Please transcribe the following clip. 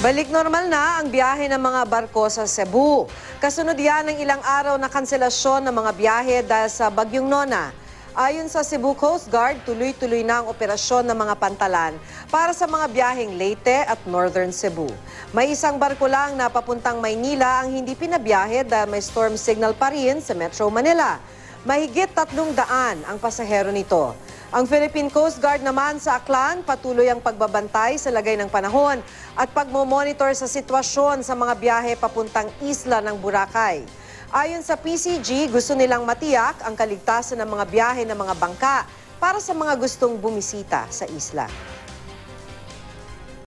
Balik normal na ang biyahe ng mga barko sa Cebu. Kasunod yan ng ilang araw na kanselasyon ng mga biyahe dahil sa Bagyong Nona. Ayon sa Cebu Coast Guard, tuloy-tuloy na ang operasyon ng mga pantalan para sa mga biyaheng Leyte at Northern Cebu. May isang barko lang na papuntang Maynila ang hindi pinabiyahe dahil may storm signal pa rin sa Metro Manila. Mahigit 300 ang pasahero nito. Ang Philippine Coast Guard naman sa Aklan patuloy ang pagbabantay sa lagay ng panahon at pagmomonitor sa sitwasyon sa mga biyahe papuntang isla ng Boracay. Ayon sa PCG, gusto nilang matiyak ang kaligtasan ng mga biyahe ng mga bangka para sa mga gustong bumisita sa isla.